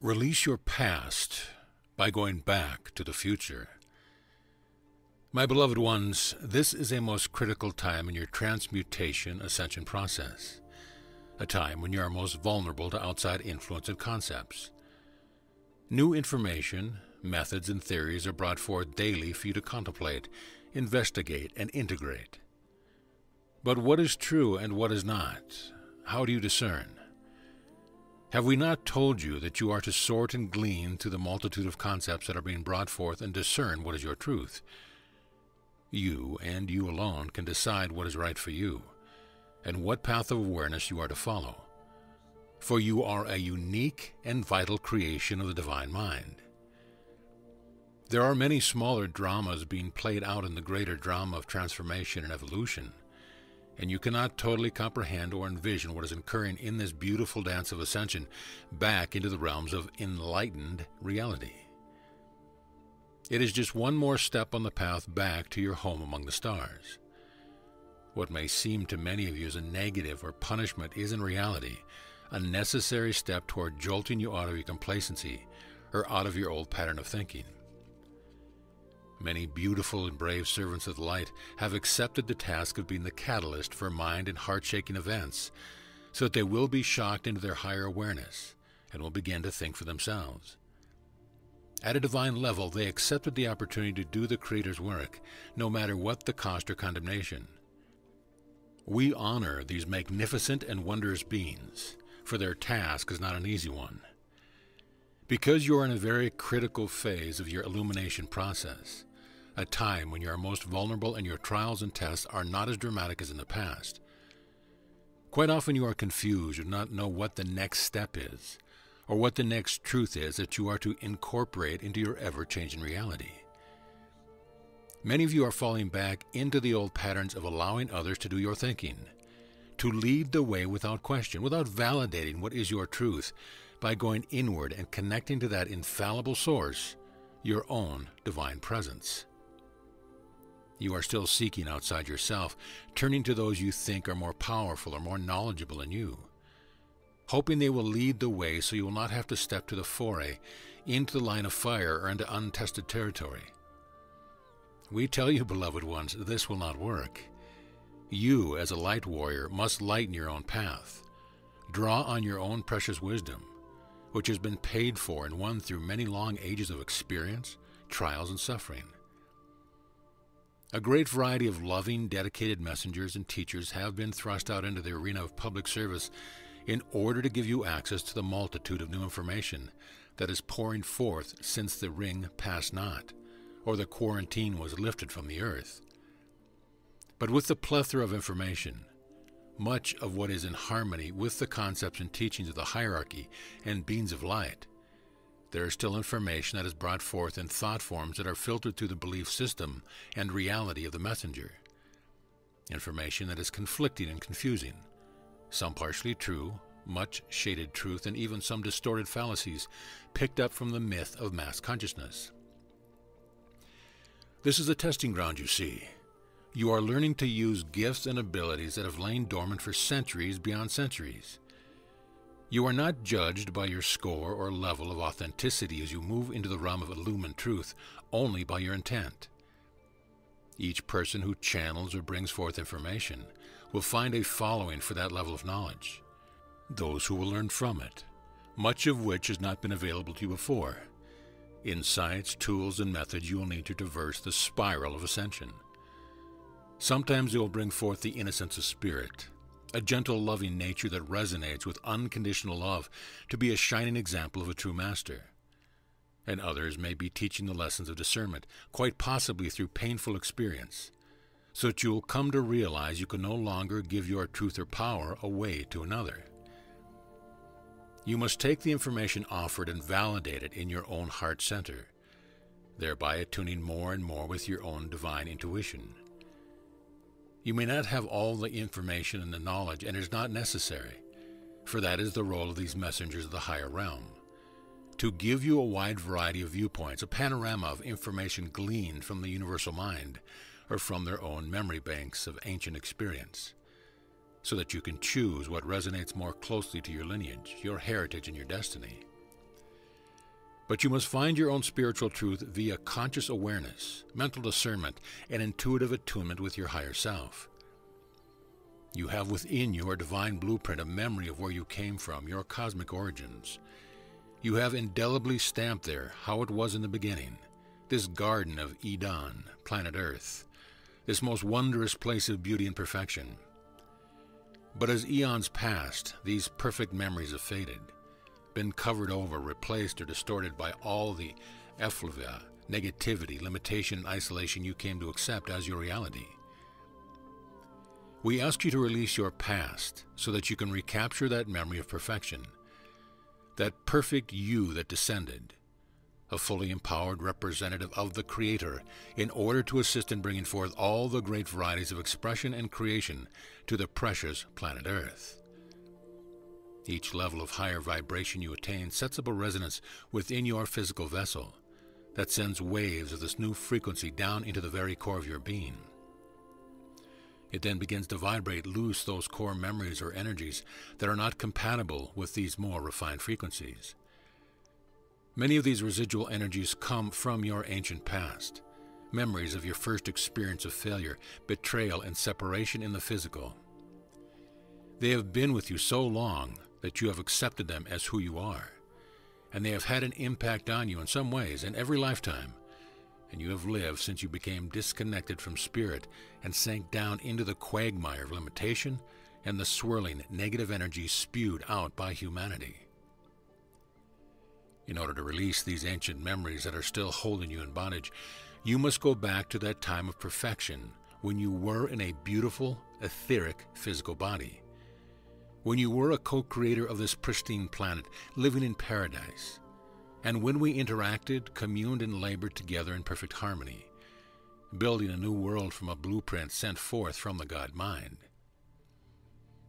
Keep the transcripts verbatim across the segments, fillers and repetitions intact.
Release your past by going back to the future. My beloved ones, this is a most critical time in your transmutation ascension process, a time when you are most vulnerable to outside influence and concepts. New information, methods, and theories are brought forward daily for you to contemplate, investigate, and integrate. But what is true and what is not? How do you discern? Have we not told you that you are to sort and glean through the multitude of concepts that are being brought forth and discern what is your truth? You, and you alone, can decide what is right for you, and what path of awareness you are to follow. For you are a unique and vital creation of the Divine Mind. There are many smaller dramas being played out in the greater drama of transformation and evolution, and you cannot totally comprehend or envision what is occurring in this beautiful dance of ascension back into the realms of enlightened reality. It is just one more step on the path back to your home among the stars. What may seem to many of you as a negative or punishment is in reality a necessary step toward jolting you out of your complacency or out of your old pattern of thinking. Many beautiful and brave servants of the light have accepted the task of being the catalyst for mind and heart-shaking events, so that they will be shocked into their higher awareness and will begin to think for themselves. At a divine level, they accepted the opportunity to do the Creator's work, no matter what the cost or condemnation. We honor these magnificent and wondrous beings, for their task is not an easy one. Because you are in a very critical phase of your illumination process, a time when you are most vulnerable and your trials and tests are not as dramatic as in the past. Quite often you are confused and do not know what the next step is, or what the next truth is that you are to incorporate into your ever-changing reality. Many of you are falling back into the old patterns of allowing others to do your thinking, to lead the way without question, without validating what is your truth, by going inward and connecting to that infallible source, your own divine presence. You are still seeking outside yourself, turning to those you think are more powerful or more knowledgeable than you, hoping they will lead the way so you will not have to step to the foray, into the line of fire, or into untested territory. We tell you, beloved ones, this will not work. You, as a light warrior, must lighten your own path. Draw on your own precious wisdom, which has been paid for and won through many long ages of experience, trials, and suffering. A great variety of loving, dedicated messengers and teachers have been thrust out into the arena of public service in order to give you access to the multitude of new information that is pouring forth since the ring passed not, or the quarantine was lifted from the earth. But with the plethora of information, much of what is in harmony with the concepts and teachings of the hierarchy and beings of light, there is still information that is brought forth in thought forms that are filtered through the belief system and reality of the messenger. Information that is conflicting and confusing, some partially true, much shaded truth, and even some distorted fallacies picked up from the myth of mass consciousness. This is a testing ground, you see. You are learning to use gifts and abilities that have lain dormant for centuries beyond centuries. You are not judged by your score or level of authenticity as you move into the realm of illumined truth, only by your intent. Each person who channels or brings forth information will find a following for that level of knowledge, those who will learn from it, much of which has not been available to you before. Insights, tools, and methods you will need to traverse the spiral of ascension. Sometimes it will bring forth the innocence of spirit, a gentle, loving nature that resonates with unconditional love to be a shining example of a true master. And others may be teaching the lessons of discernment, quite possibly through painful experience, so that you will come to realize you can no longer give your truth or power away to another. You must take the information offered and validate it in your own heart center, thereby attuning more and more with your own divine intuition. You may not have all the information and the knowledge, and it is not necessary, for that is the role of these messengers of the higher realm, to give you a wide variety of viewpoints, a panorama of information gleaned from the universal mind or from their own memory banks of ancient experience, so that you can choose what resonates more closely to your lineage, your heritage, and your destiny. But you must find your own spiritual truth via conscious awareness, mental discernment, and intuitive attunement with your higher self. You have within your divine blueprint a memory of where you came from, your cosmic origins. You have indelibly stamped there how it was in the beginning, this garden of Eden, planet Earth, this most wondrous place of beauty and perfection. But as eons passed, these perfect memories have faded, been covered over, replaced, or distorted by all the effluvia, negativity, limitation, and isolation you came to accept as your reality. We ask you to release your past so that you can recapture that memory of perfection, that perfect you that descended, a fully empowered representative of the Creator, in order to assist in bringing forth all the great varieties of expression and creation to the precious planet Earth. Each level of higher vibration you attain sets up a resonance within your physical vessel that sends waves of this new frequency down into the very core of your being. It then begins to vibrate loose those core memories or energies that are not compatible with these more refined frequencies. Many of these residual energies come from your ancient past, memories of your first experience of failure, betrayal, and separation in the physical. They have been with you so long that you have accepted them as who you are, and they have had an impact on you in some ways in every lifetime, and you have lived since you became disconnected from spirit and sank down into the quagmire of limitation and the swirling negative energy spewed out by humanity. In order to release these ancient memories that are still holding you in bondage, you must go back to that time of perfection when you were in a beautiful, etheric physical body, when you were a co-creator of this pristine planet, living in paradise, and when we interacted, communed, and labored together in perfect harmony, building a new world from a blueprint sent forth from the God Mind.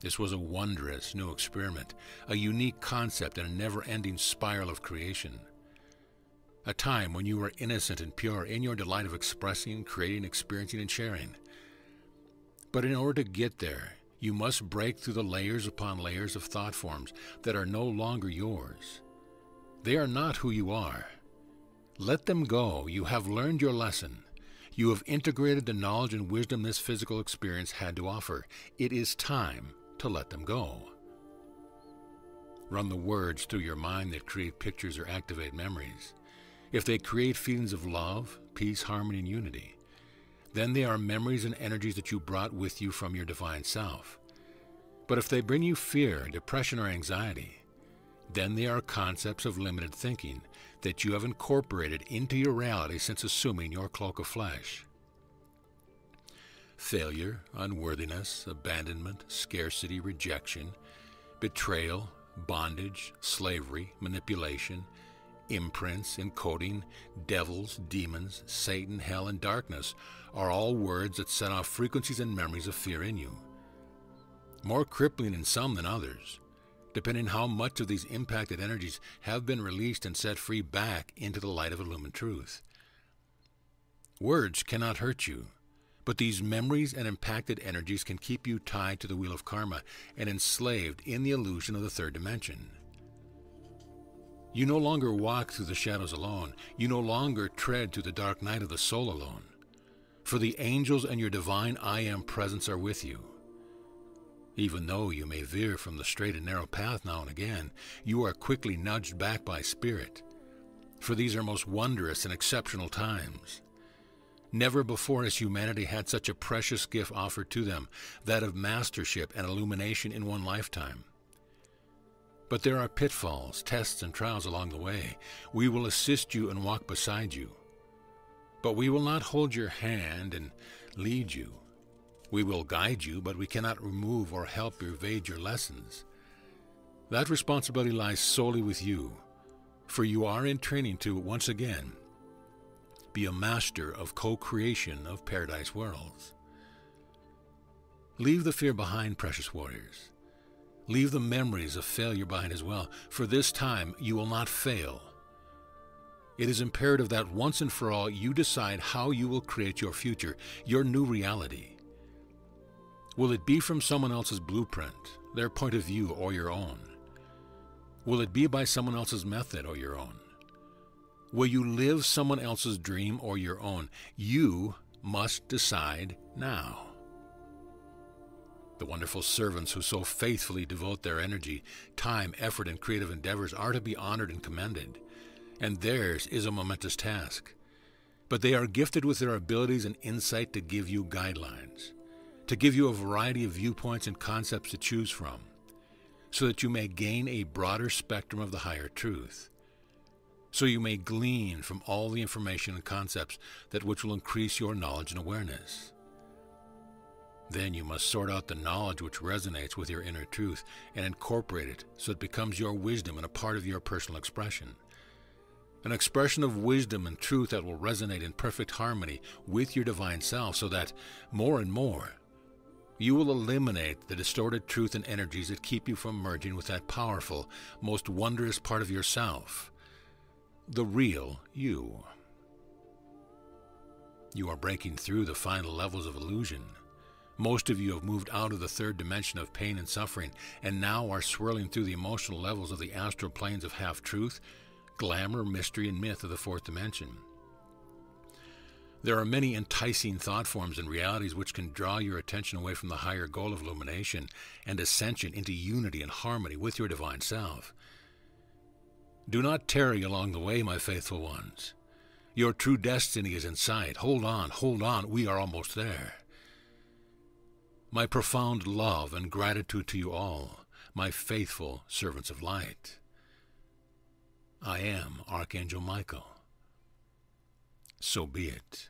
This was a wondrous new experiment, a unique concept and a never-ending spiral of creation, a time when you were innocent and pure in your delight of expressing, creating, experiencing, and sharing. But in order to get there, you must break through the layers upon layers of thought forms that are no longer yours. They are not who you are. Let them go. You have learned your lesson. You have integrated the knowledge and wisdom this physical experience had to offer. It is time to let them go. Run the words through your mind that create pictures or activate memories. If they create feelings of love, peace, harmony, and unity, then they are memories and energies that you brought with you from your divine self. But if they bring you fear, depression, or anxiety, then they are concepts of limited thinking that you have incorporated into your reality since assuming your cloak of flesh. Failure, unworthiness, abandonment, scarcity, rejection, betrayal, bondage, slavery, manipulation, imprints, encoding, devils, demons, Satan, hell, and darkness are all words that set off frequencies and memories of fear in you, more crippling in some than others, depending how much of these impacted energies have been released and set free back into the light of illumined truth. Words cannot hurt you, but these memories and impacted energies can keep you tied to the wheel of karma and enslaved in the illusion of the third dimension. You no longer walk through the shadows alone. You no longer tread through the dark night of the soul alone, for the angels and your divine I Am presence are with you. Even though you may veer from the straight and narrow path now and again, you are quickly nudged back by spirit, for these are most wondrous and exceptional times. Never before has humanity had such a precious gift offered to them, that of mastership and illumination in one lifetime. But there are pitfalls, tests, and trials along the way. We will assist you and walk beside you, but we will not hold your hand and lead you. We will guide you, but we cannot remove or help evade your lessons. That responsibility lies solely with you, for you are in training to, once again, be a master of co-creation of Paradise Worlds. Leave the fear behind, precious warriors. Leave the memories of failure behind as well, for this time you will not fail. It is imperative that once and for all you decide how you will create your future, your new reality. Will it be from someone else's blueprint, their point of view, or your own? Will it be by someone else's method or your own? Will you live someone else's dream or your own? You must decide now. The wonderful servants who so faithfully devote their energy, time, effort, and creative endeavors are to be honored and commended, and theirs is a momentous task. But they are gifted with their abilities and insight to give you guidelines, to give you a variety of viewpoints and concepts to choose from, so that you may gain a broader spectrum of the higher truth, so you may glean from all the information and concepts that which will increase your knowledge and awareness. Then you must sort out the knowledge which resonates with your inner truth and incorporate it so it becomes your wisdom and a part of your personal expression. An expression of wisdom and truth that will resonate in perfect harmony with your divine self, so that, more and more, you will eliminate the distorted truth and energies that keep you from merging with that powerful, most wondrous part of yourself, the real you. You are breaking through the final levels of illusion. Most of you have moved out of the third dimension of pain and suffering and now are swirling through the emotional levels of the astral planes of half-truth, glamour, mystery, and myth of the fourth dimension. There are many enticing thought forms and realities which can draw your attention away from the higher goal of illumination and ascension into unity and harmony with your divine self. Do not tarry along the way, my faithful ones. Your true destiny is in sight. Hold on, hold on, we are almost there. My profound love and gratitude to you all, my faithful servants of light. I am Archangel Michael. So be it.